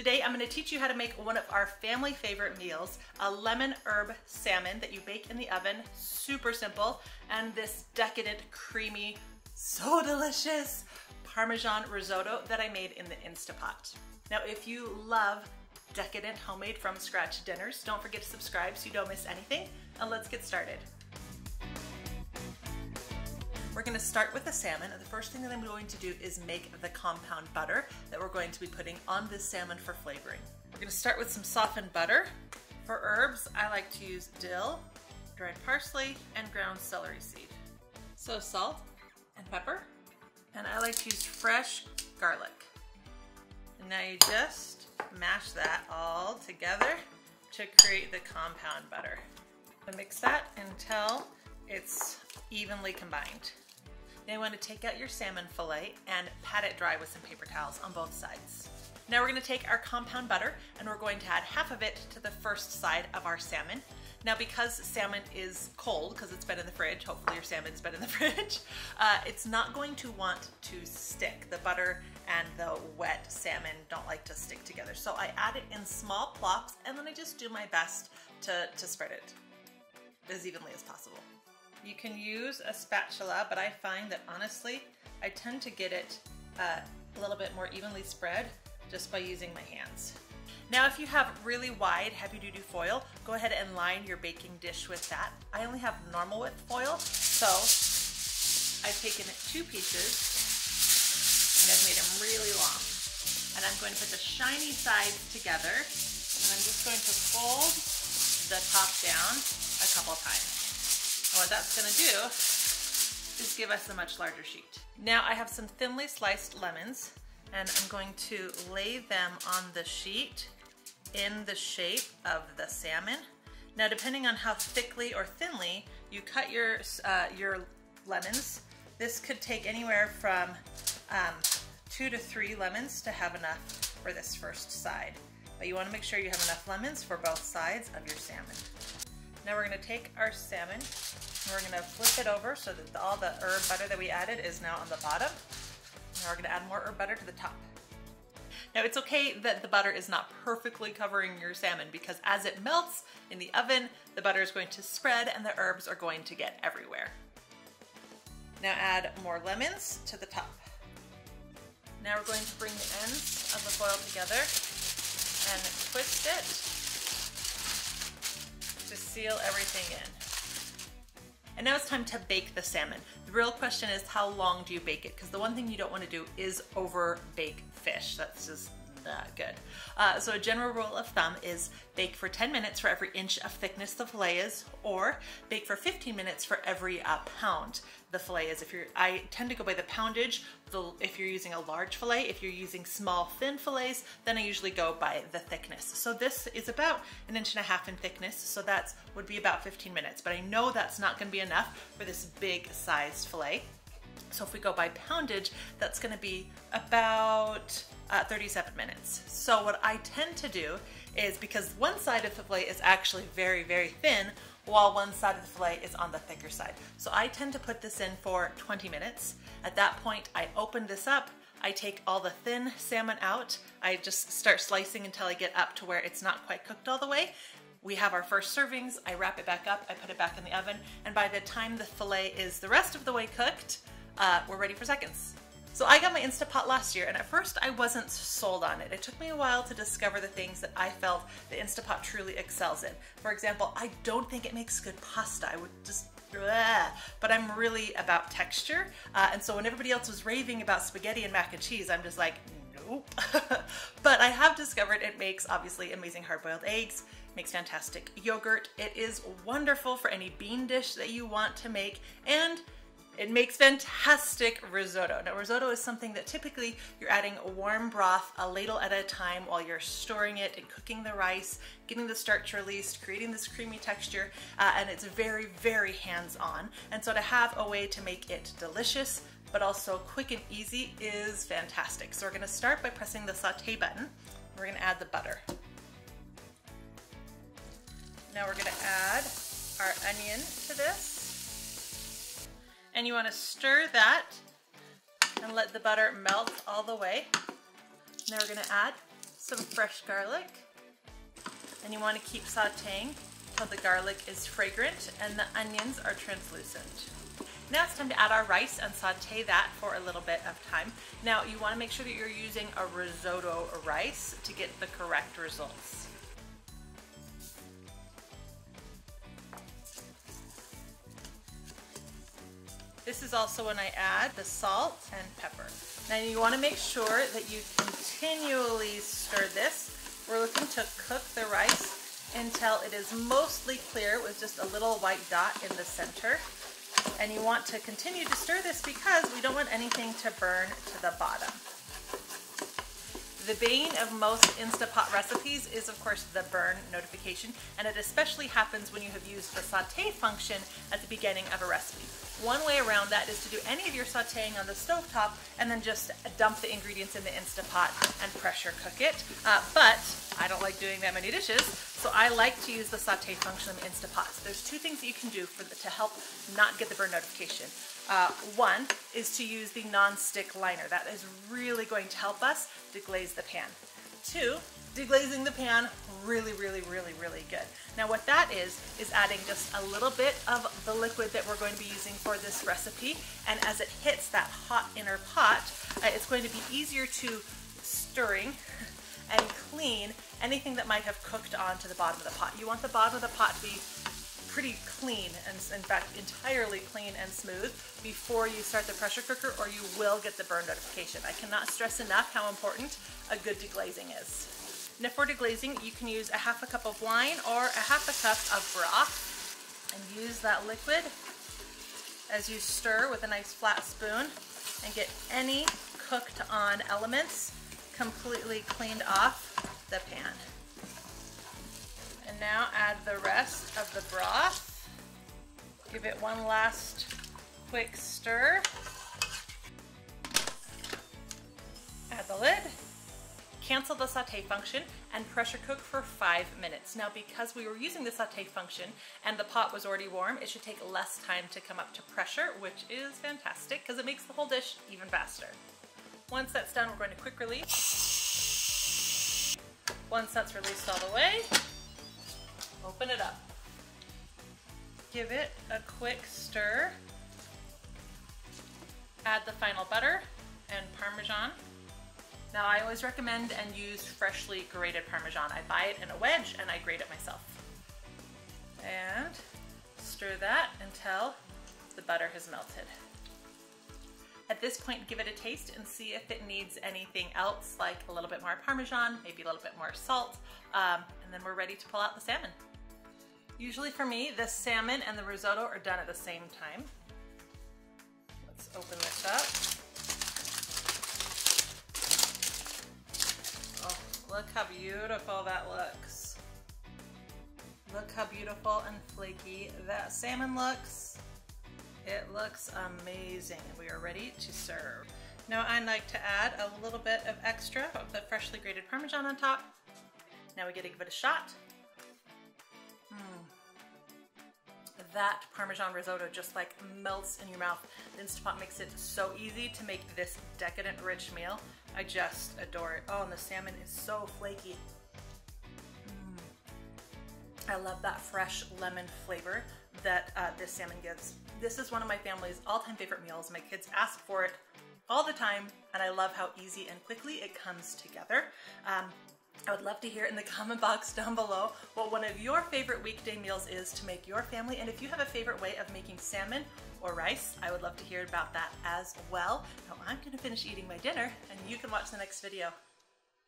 Today I'm going to teach you how to make one of our family favorite meals, a lemon herb salmon that you bake in the oven, super simple, and this decadent, creamy, so delicious Parmesan risotto that I made in the Instant Pot. Now if you love decadent homemade from scratch dinners, don't forget to subscribe so you don't miss anything, and let's get started. We're going to start with the salmon, and the first thing that I'm going to do is make the compound butter that we're going to be putting on this salmon for flavoring. We're going to start with some softened butter. For herbs, I like to use dill, dried parsley, and ground celery seed. So salt and pepper, and I like to use fresh garlic. And now you just mash that all together to create the compound butter. And mix that until it's evenly combined. Now you want to take out your salmon fillet and pat it dry with some paper towels on both sides. Now we're going to take our compound butter and we're going to add half of it to the first side of our salmon. Now because salmon is cold, because it's been in the fridge, hopefully your salmon's been in the fridge, it's not going to want to stick. The butter and the wet salmon don't like to stick together. So I add it in small plops and then I just do my best to spread it as evenly as possible. You can use a spatula, but I find that honestly, I tend to get it a little bit more evenly spread just by using my hands. Now if you have really wide, heavy-duty foil, go ahead and line your baking dish with that. I only have normal width foil, so I've taken two pieces and I've made them really long. And I'm going to put the shiny sides together and I'm just going to fold the top down a couple times. And what that's going to do is give us a much larger sheet. Now I have some thinly sliced lemons and I'm going to lay them on the sheet in the shape of the salmon. Now depending on how thickly or thinly you cut your lemons, this could take anywhere from 2 to 3 lemons to have enough for this first side. But you want to make sure you have enough lemons for both sides of your salmon. Now we're going to take our salmon and we're going to flip it over so that all the herb butter that we added is now on the bottom. Now we're going to add more herb butter to the top. Now it's okay that the butter is not perfectly covering your salmon because as it melts in the oven, the butter is going to spread and the herbs are going to get everywhere. Now add more lemons to the top. Now we're going to bring the ends of the foil together and twist it to seal everything in. And now it's time to bake the salmon. The real question is how long do you bake it? Because the one thing you don't want to do is over bake fish. That's just not good. So a general rule of thumb is bake for 10 minutes for every inch of thickness the fillet is, or bake for 15 minutes for every pound the fillet is. I tend to go by the poundage, if you're using a large fillet. If you're using small thin fillets, then I usually go by the thickness. So this is about 1.5 inches in thickness, so that would be about 15 minutes. But I know that's not going to be enough for this big sized fillet. So if we go by poundage, that's going to be about 37 minutes. So what I tend to do is, because one side of the fillet is actually very, very thin, while one side of the fillet is on the thicker side. So I tend to put this in for 20 minutes. At that point, I open this up, I take all the thin salmon out, I just start slicing until I get up to where it's not quite cooked all the way. We have our first servings, I wrap it back up, I put it back in the oven, and by the time the fillet is the rest of the way cooked, we're ready for seconds. So I got my Instant Pot last year, and at first I wasn't sold on it. It took me a while to discover the things that I felt the Instant Pot truly excels in. For example, I don't think it makes good pasta. I would just, bleh. But I'm really about texture. And so when everybody else was raving about spaghetti and mac and cheese, I'm just like, nope. But I have discovered it makes obviously amazing hard-boiled eggs, makes fantastic yogurt. It is wonderful for any bean dish that you want to make, and it makes fantastic risotto. Now risotto is something that typically you're adding a warm broth a ladle at a time while you're storing it and cooking the rice, getting the starch released, creating this creamy texture, and it's very, very hands-on. And so to have a way to make it delicious, but also quick and easy is fantastic. So we're gonna start by pressing the saute button. We're gonna add the butter. Now we're gonna add our onion to this. And you want to stir that and let the butter melt all the way. Now we're going to add some fresh garlic, and you want to keep sauteing until the garlic is fragrant and the onions are translucent. Now it's time to add our rice and saute that for a little bit of time. Now you want to make sure that you're using a risotto rice to get the correct results. This is also when I add the salt and pepper. Now you want to make sure that you continually stir this. We're looking to cook the rice until it is mostly clear with just a little white dot in the center. And you want to continue to stir this because we don't want anything to burn to the bottom. The bane of most Instant Pot recipes is, of course, the burn notification, and it especially happens when you have used the saute function at the beginning of a recipe. One way around that is to do any of your sauteing on the stovetop and then just dump the ingredients in the Instant Pot and pressure cook it. But I don't like doing that many dishes, so I like to use the saute function in Instant Pot. So there's two things that you can do to help not get the burn notification. One is to use the non-stick liner. That is really going to help us deglaze the pan. Two, deglazing the pan really good. Now what that is adding just a little bit of the liquid that we're going to be using for this recipe, and as it hits that hot inner pot, it's going to be easier to stirring and clean anything that might have cooked onto the bottom of the pot. You want the bottom of the pot to be pretty clean, and in fact entirely clean and smooth, before you start the pressure cooker, or you will get the burn notification. I cannot stress enough how important a good deglazing is. And if we're deglazing, you can use a half a cup of wine or a half a cup of broth, and use that liquid as you stir with a nice flat spoon and get any cooked on elements completely cleaned off the pan. And now add the rest of the broth. Give it one last quick stir. Add the lid. Cancel the saute function and pressure cook for 5 minutes. Now because we were using the saute function and the pot was already warm, it should take less time to come up to pressure, which is fantastic because it makes the whole dish even faster. Once that's done, we're going to quick release. Once that's released all the way, open it up. Give it a quick stir. Add the final butter and parmesan. Now I always recommend and use freshly grated parmesan. I buy it in a wedge and I grate it myself. And stir that until the butter has melted. At this point, give it a taste and see if it needs anything else, like a little bit more parmesan, maybe a little bit more salt, and then we're ready to pull out the salmon. Usually for me, the salmon and the risotto are done at the same time. Let's open this up. Oh, look how beautiful that looks. Look how beautiful and flaky that salmon looks. It looks amazing. We are ready to serve. Now I'd like to add a little bit of extra of the freshly grated Parmesan on top. Now we get to give it a shot. That Parmesan risotto just like melts in your mouth. The Instant Pot makes it so easy to make this decadent rich meal. I just adore it. Oh, and the salmon is so flaky. I love that fresh lemon flavor that this salmon gives. This is one of my family's all-time favorite meals. My kids ask for it all the time, and I love how easy and quickly it comes together. I would love to hear in the comment box down below what one of your favorite weekday meals is to make your family, and if you have a favorite way of making salmon or rice, I would love to hear about that as well. Now I'm gonna finish eating my dinner, and you can watch the next video.